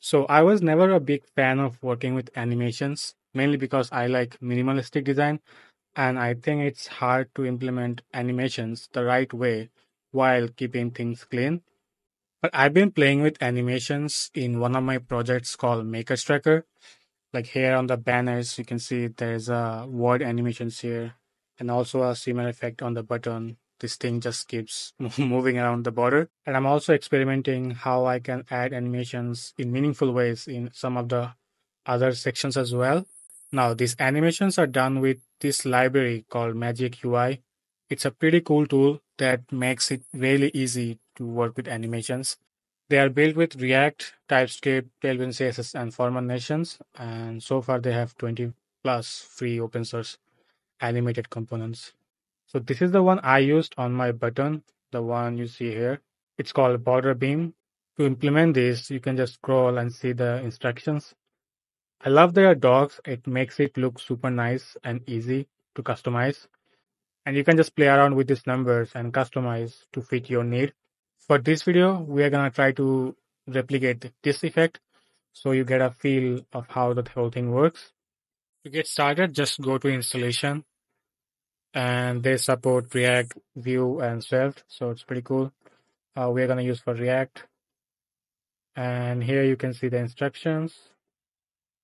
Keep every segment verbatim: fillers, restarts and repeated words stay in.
So I was never a big fan of working with animations, mainly because I like minimalistic design, and I think it's hard to implement animations the right way while keeping things clean. But I've been playing with animations in one of my projects called Maker Tracker. Like here on the banners, you can see there's a word animations here and also a similar effect on the button. This thing just keeps moving around the border. And I'm also experimenting how I can add animations in meaningful ways in some of the other sections as well. Now, these animations are done with this library called Magic U I. It's a pretty cool tool that makes it really easy to work with animations. They are built with React, TypeScript, Tailwind C S S, and former nations. And so far, they have twenty plus free open source animated components. So this is the one I used on my button, the one you see here. It's called border beam. To implement this, you can just scroll and see the instructions. I love their docs. It makes it look super nice and easy to customize. And you can just play around with these numbers and customize to fit your need. For this video, we are going to try to replicate this effect so you get a feel of how the whole thing works. To get started, just go to installation. And they support React, Vue, and Swift, so it's pretty cool. Uh, we're going to use for React. And here you can see the instructions.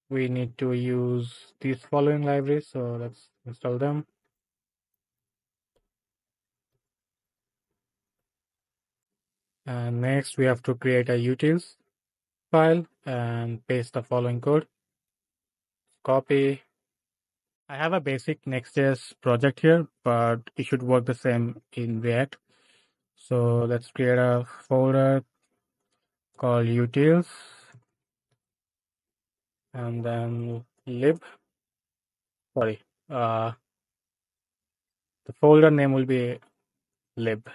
We need to use these following libraries, so let's install them. And next, we have to create a utils file and paste the following code. Copy. I have a basic Next.js project here, but it should work the same in React. So let's create a folder called utils and then lib. Sorry, uh, the folder name will be lib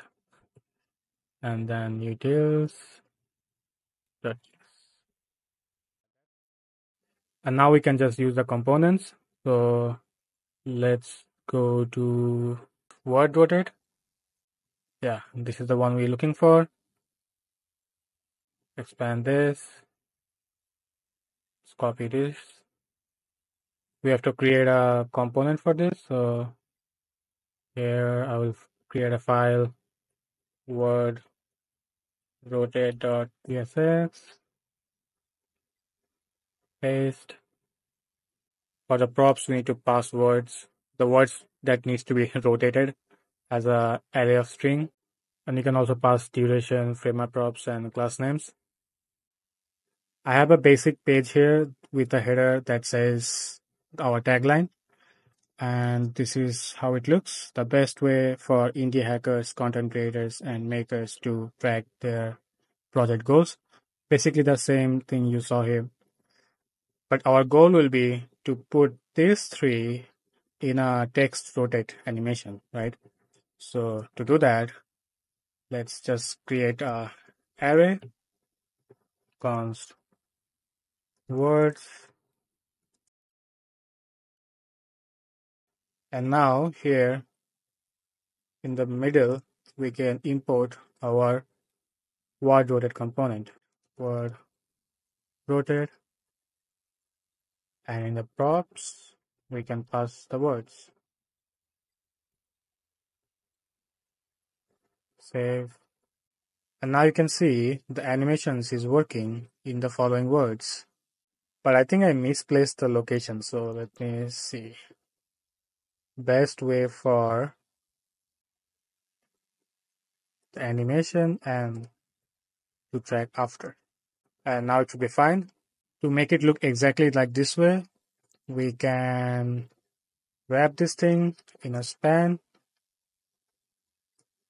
and then utils. And now we can just use the components. So let's go to word rotate. Yeah, this is the one we're looking for. Expand this. Let's copy this. We have to create a component for this. So here I will create a file, word rotate.css. Paste. For the props, we need to pass words, the words that needs to be rotated as an array of string. And you can also pass duration, framer props, and class names. I have a basic page here with a header that says our tagline. And this is how it looks. The best way for indie hackers, content creators, and makers to track their project goals. Basically the same thing you saw here. But our goal will be to put these three in a text rotate animation, right? So to do that, let's just create a array const words. And now here in the middle, we can import our word rotate component, word rotate. And in the props, we can pass the words. Save. And now you can see the animations is working in the following words. But I think I misplaced the location, so let me see. Best way for the animation and to track after. And now it should be fine. To make it look exactly like this way, we can wrap this thing in a span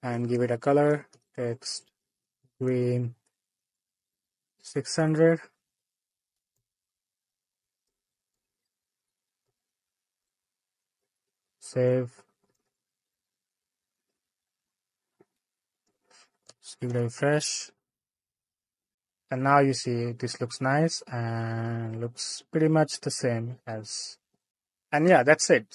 and give it a color, text green six hundred. Save. Just give it a refresh. And now you see this looks nice and looks pretty much the same as. And yeah, that's it.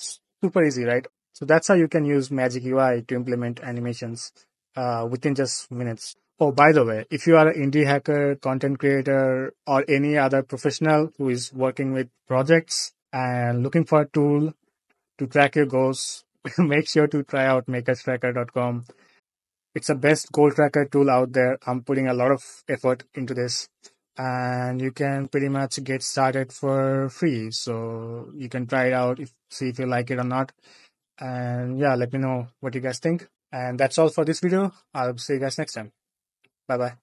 Super easy, right? So that's how you can use Magic U I to implement animations uh, within just minutes. Oh, by the way, if you are an indie hacker, content creator, or any other professional who is working with projects and looking for a tool to track your goals, make sure to try out makers tracker dot com. It's the best goal tracker tool out there. I'm putting a lot of effort into this, and you can pretty much get started for free. So you can try it out, if, see if you like it or not. And yeah, let me know what you guys think. And that's all for this video. I'll see you guys next time. Bye-bye.